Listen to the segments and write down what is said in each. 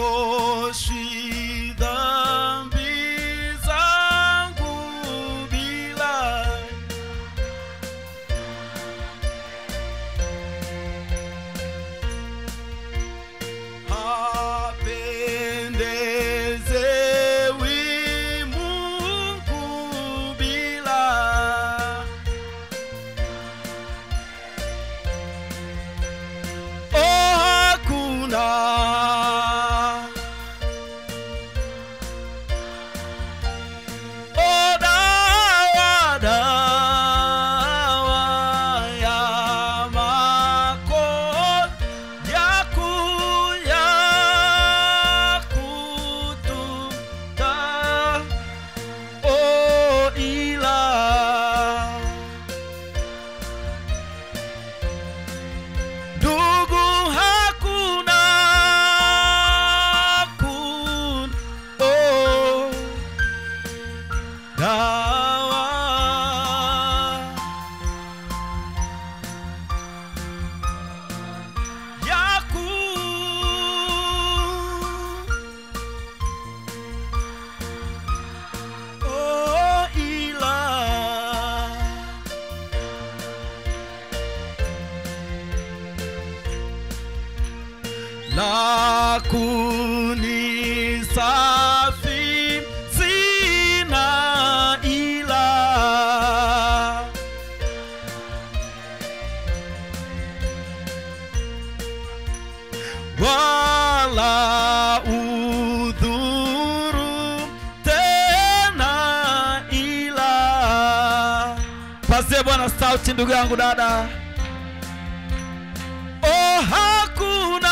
hiyo dhambi zangu bila hapendezewi Mungu bila oh hakuna na kunisafi sina ila wala udhuru tena ila pase Bwana sauti ndugu yangu dada oh hakuna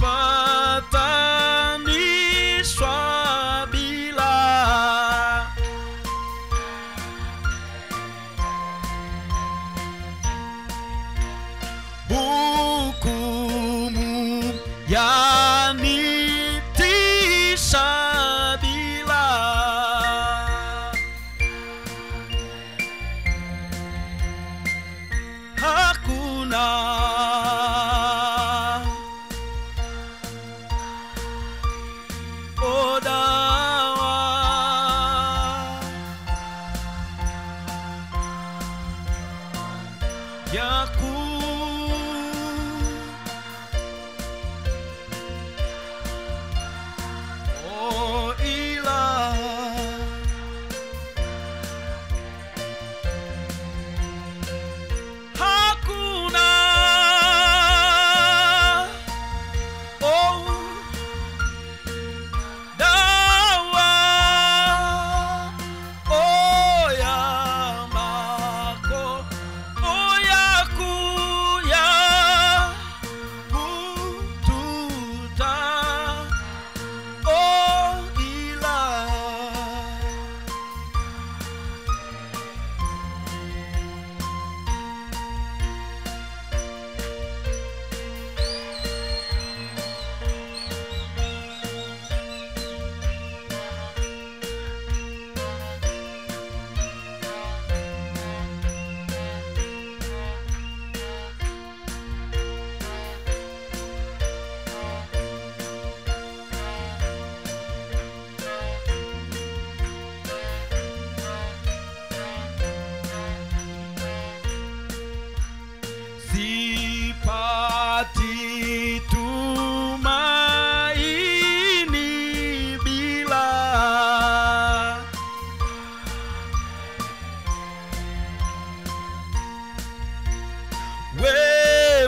patanishwa bila hukumu yanitisha bila hakuna ya ku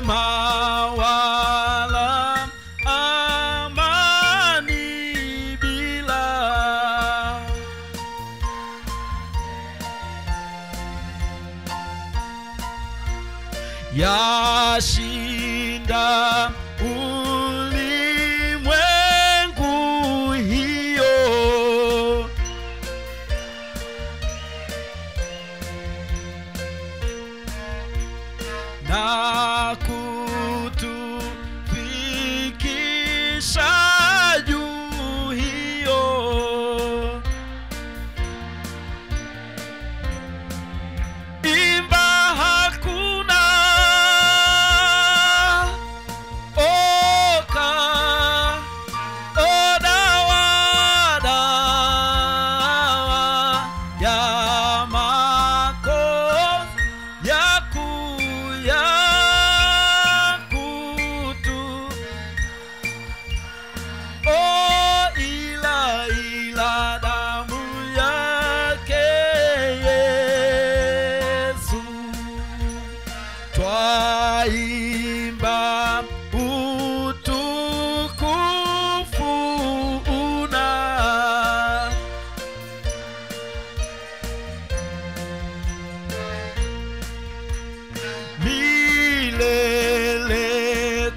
mawalam amani bila yashinda ulimwengu hiyo na kutufikisha juu hiyo imba hakuna oka odawadawa ya makosa yaku yakutu oh ila damu yake Yesu twaimba utukufu una milele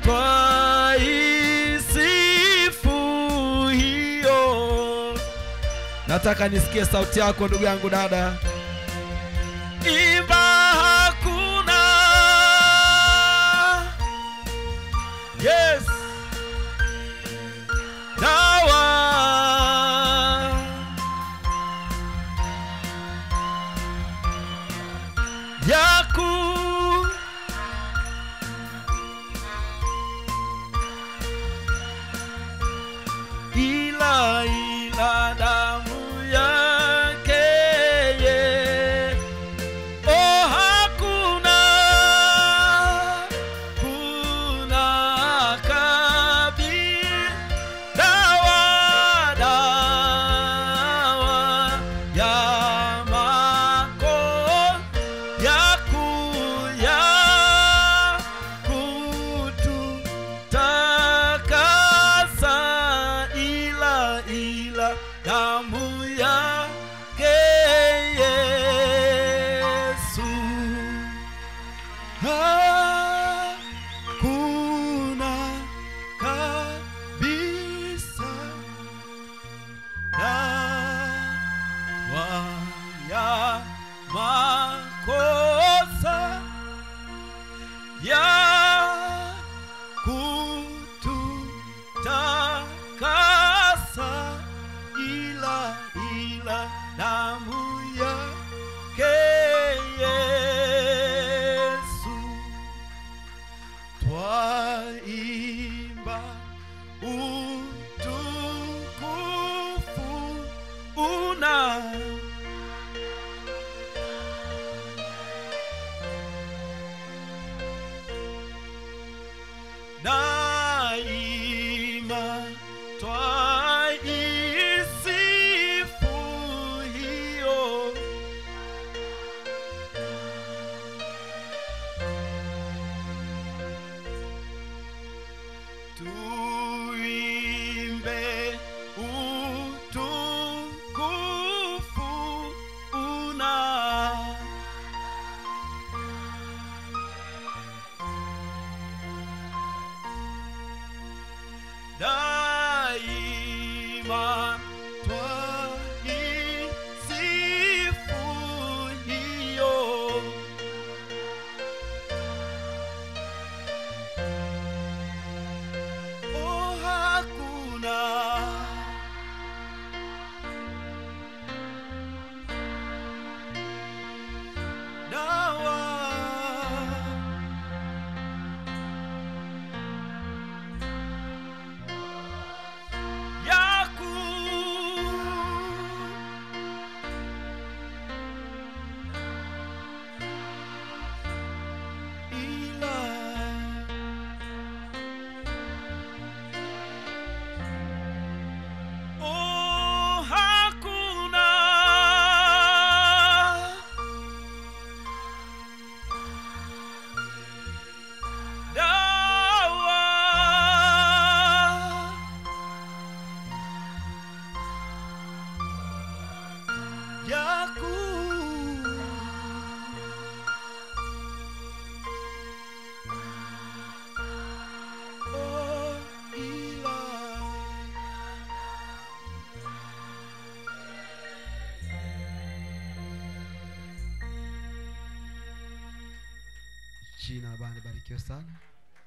twaisifu hiyo. Nataka nisikie sauti yako ndugu yangu dada. Imba hakuna. Yes. Dawa. Yaku ila damu yake oh hakuna kuna kabi dawa dawa ya mako yaku yakutu takasa ila damu yake Yesu hakuna kabisa dawa ya makosa ya kututakasa ila damu yake Yesu twaimba utukufu una daima twaisifu hiyo tuimbe utukufu una daima twaisifu hiyo oh hakuna dawa yaku padaku. Oh Ilah, jina bana barikiwe sana.